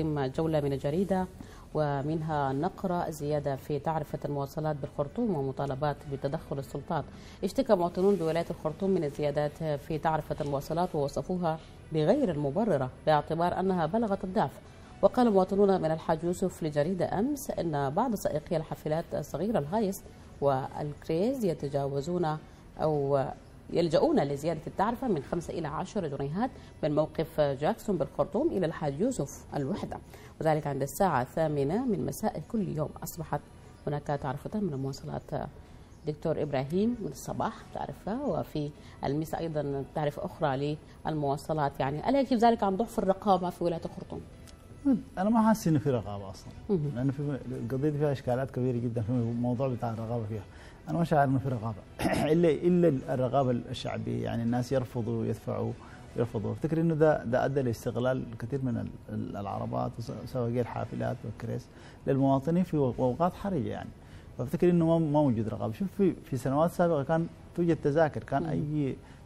جولة من الجريدة ومنها نقرأ زيادة في تعرفة المواصلات بالخرطوم ومطالبات بتدخل السلطات. اشتكى مواطنون بولاية الخرطوم من الزيادات في تعرفة المواصلات ووصفوها بغير المبررة باعتبار أنها بلغت الضعف. وقال مواطنون من الحاج يوسف لجريدة أمس أن بعض سائقي الحافلات الصغيرة الهايس والكريز يتجاوزون أو يلجؤون لزيادة التعرفة من 5 إلى 10 جنيهات من موقف جاكسون بالخرطوم إلى الحاج يوسف الوحدة، وذلك عند الساعة 8 من مساء كل يوم. أصبحت هناك تعرفة من المواصلات دكتور إبراهيم من الصباح تعرفة، وفي المساء أيضا تعرفة أخرى للمواصلات. يعني ألا يكفي ذلك عن ضعف الرقابة في ولاية الخرطوم؟ أنا ما حاسس إنه في رقابة أصلا، لأنه في القضية فيها إشكالات كبيرة جدا في الموضوع بتاع الرقابة فيها. أنا ما شاعر إنه في رقابة إلا الرقابة الشعبية، يعني الناس يرفضوا يدفعوا يرفضوا. أفتكر إنه ده أدى لاستغلال كثير من العربات وسواقي الحافلات والكريس للمواطنين في أوقات حرجة يعني. فأفتكر إنه ما موجود رقابة. شوف في سنوات سابقة كان توجد تذاكر، كان أي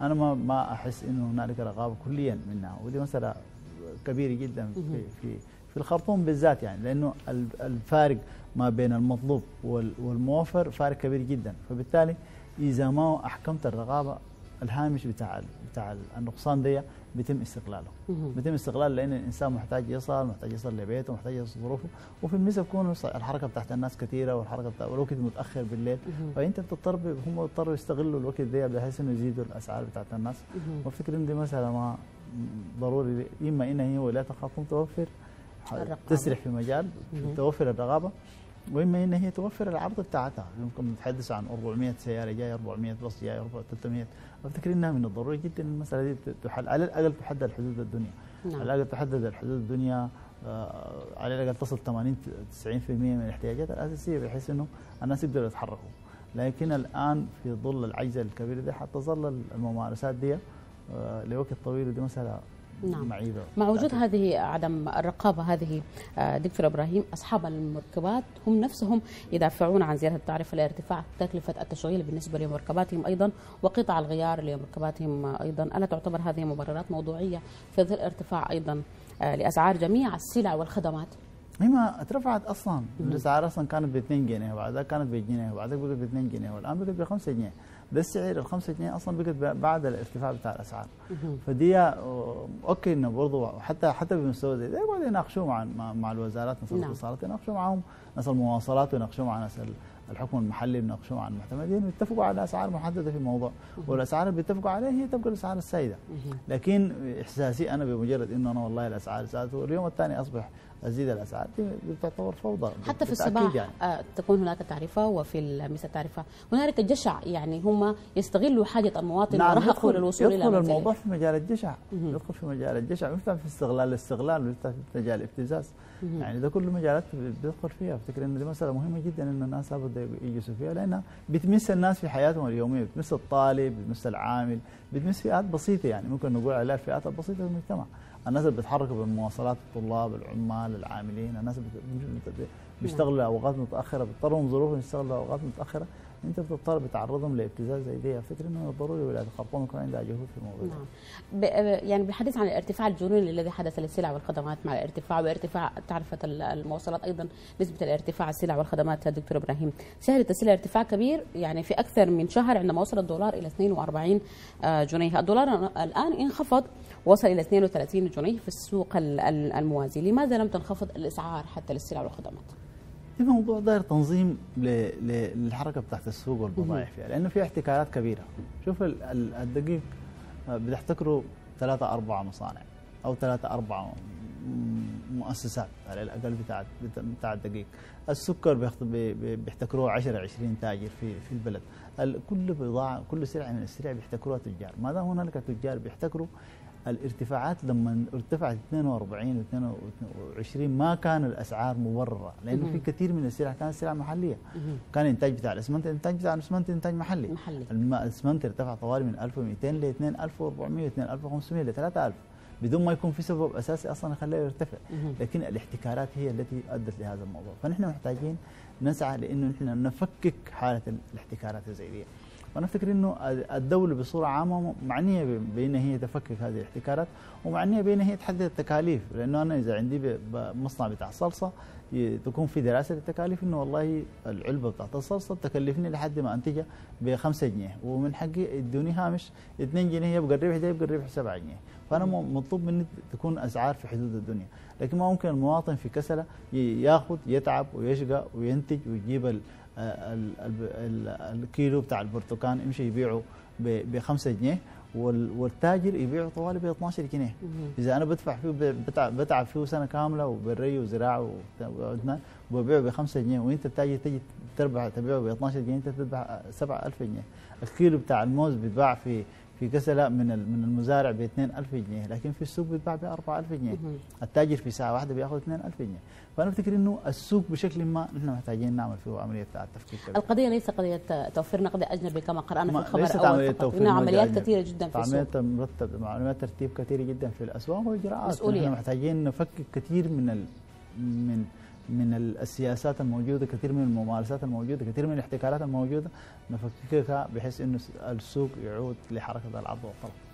انا ما احس انه هنالك رقابه كليا منها، ودي مساله كبيره جدا في الخرطوم بالذات يعني، لانه الفارق ما بين المطلوب والموفر فارق كبير جدا، فبالتالي اذا ما احكمت الرقابه الهامش بتاع النقصان ده بيتم استغلاله، لان الانسان محتاج يصل لبيته، محتاج يصل ظروفه، وفي المساء بتكون الحركه بتاعت الناس كثيره، والحركه بتاع الوقت متاخر بالليل، فانت هم بيضطروا يستغلوا الوقت ده بحيث انه يزيدوا الاسعار بتاعت الناس. والفكره دي مثلا ما ضروري، اما ان هي ولايه الخرطوم توفر تسرح في مجال توفر الرقابه، وإما إن هي توفر العرض بتاعتها. يمكن نتحدث عن 400 سيارة جاية، 400 باص جاية، 300. أفتكر إنها من الضروري جدا المسألة دي تحل، على الأقل تحدد الحدود الدنيا. على الأقل تحدد الحدود الدنيا، على الأقل تصل 80-90% من الاحتياجات الأساسية بحيث إنه الناس يقدروا يتحركوا. لكن الآن في ظل العجزة الكبيرة دي حتظل الممارسات دي لوقت طويل، ودي مسألة معيبة. مع وجود هذه عدم الرقابة هذه دكتور إبراهيم، أصحاب المركبات هم نفسهم يدافعون عن زيادة التعرفة لارتفاع تكلفة التشغيل بالنسبة لمركباتهم أيضا، وقطع الغيار لمركباتهم أيضا. ألا تعتبر هذه مبررات موضوعية في ظل ارتفاع أيضا لأسعار جميع السلع والخدمات؟ هي ما اترفعت اصلا، الاسعار اصلا كانت ب 2 جنيه وبعدها كانت ب جنيه وبعدها بقت ب 2 جنيه والان بقت ب 5 جنيه. ده السعر ال 5 جنيه اصلا بقت بعد الارتفاع بتاع الاسعار. فدي اوكي انه برضه حتى بمستوى زي ده يقعدوا يناقشوا مع الوزارات، مثلا الاتصالات يناقشوا معهم، ناس المواصلات يناقشوا مع ناس الحكم المحلي يناقشوا مع المعتمدين، يتفقوا على اسعار محدده في الموضوع، والاسعار اللي بيتفقوا عليها هي تبقى الاسعار السائده. لكن احساسي انا بمجرد انه انا والله الاسعار زادت واليوم الثاني اصبح ازيد الاسعار، دي بتعتبر فوضى. حتى في الصباح يعني تكون هناك تعرفه، وفي المساء تعرفه، هنالك جشع يعني، هم يستغلوا حاجه المواطن ورهقوا للوصول الى يدخل الموضوع في مجال الجشع، يدخل في مجال الجشع، ويفتح في الاستغلال، ويفتح في مجال الابتزاز، يعني ده كله مجالات بيدخل فيها. افتكر ان دي مساله مهمه جدا ان الناس لابد يجلسوا فيها، لانها بتمس الناس في حياتهم اليوميه، بتمس الطالب، بتمس العامل، بتمس فئات بسيطه يعني، ممكن نقول عليها الفئات البسيطه في المجتمع، الناس اللي بيتحركوا بالمواصلات، الطلاب، العمال، العاملين، الناس بيشتغلوا اوقات متاخره، بيضطروا ظروفهم يشتغلوا اوقات متاخره، انت بتضطر بتعرضهم لابتزاز زي دي. فكرة انه ضروري ولاية الخرطوم يكون عندها جهود في الموضوع. يعني بالحديث عن الارتفاع الجنوني الذي حدث للسلع والخدمات مع الارتفاع وارتفاع تعرفه المواصلات ايضا، نسبه الارتفاع السلع والخدمات دكتور ابراهيم، شهدت السلع ارتفاع كبير يعني في اكثر من شهر، عندما وصل الدولار الى 42 جنيه. الدولار الان انخفض وصل الى 32 جنيه في السوق الموازي. لماذا لم تنخفض الاسعار حتى للسلع والخدمات؟ الموضوع داير تنظيم للحركه بتاعت السوق والبضائع فيها، لانه في احتكارات كبيره. شوف الدقيق بتحتكره 3-4 مصانع او 3-4 مؤسسات على الاقل بتاع الدقيق. السكر بيحتكروه 10-20 تاجر في البلد. كل بضاعه، كل سلعه من السلع بيحتكروها تجار. ما دام هنالك تجار بيحتكروا الارتفاعات لما ارتفعت 42 و22 ما كان الاسعار مبرره، لانه في كثير من السلع كانت سلع محليه. كان الانتاج بتاع الاسمنت انتاج محلي. الاسمنت ارتفع طوالي من 1200 ل 2400 و2500 ل 3000 بدون ما يكون في سبب اساسي اصلا يخليه يرتفع، لكن الاحتكارات هي التي ادت لهذا الموضوع. فنحن محتاجين نسعى لانه نحن نفكك حاله الاحتكارات زي دي. وانا افتكر انه الدوله بصوره عامه معنيه بان هي تفكك هذه الاحتكارات، ومعنيه بان هي تحدد التكاليف، لانه انا اذا عندي مصنع بتاع صلصه تكون في دراسه للتكاليف، انه والله العلبه بتاعت الصلصه بتكلفني لحد ما انتجها ب 5 جنيه، ومن حقي ادوني هامش 2 جنيه يبقى الربح ده، يبقى الربح 7 جنيه. فانا مطلوب مني تكون اسعار في حدود الدنيا، لكن ما ممكن المواطن في كسله ياخذ يتعب ويشقى وينتج ويجيب الكيلو بتاع البرتقال يمشي يبيعه ب 5 جنيه، والتاجر يبيعه طوالي ب 12 جنيه. اذا انا بدفع فيه بتعب فيه سنه كامله وبري وزراعه وببيعه ب 5 جنيه، وانت التاجر تجي تربح تبيعه ب 12 جنيه، انت تربح 7000 جنيه. الكيلو بتاع الموز بيتباع في كسلة من المزارع ب 2000 جنيه، لكن في السوق بيتباع ب 4000 جنيه، التاجر في ساعة واحدة بياخذ 2000 جنيه، فأنا أفتكر إنه السوق بشكل ما نحن محتاجين نعمل فيه عملية التفكيك. القضية ليس قضية توفير نقد أجنبي كما قرأنا في الخبر الأول فقط، إنها عمليات كثيرة جدا في السوق، عمليات ترتيب كثيرة جدا في الأسواق والإجراءات. نحن محتاجين نفكك كثير من السياسات الموجودة، كثير من الممارسات الموجودة، كثير من الاحتكارات الموجودة، نفككها بحيث أن السوق يعود لحركة العرض والطلب.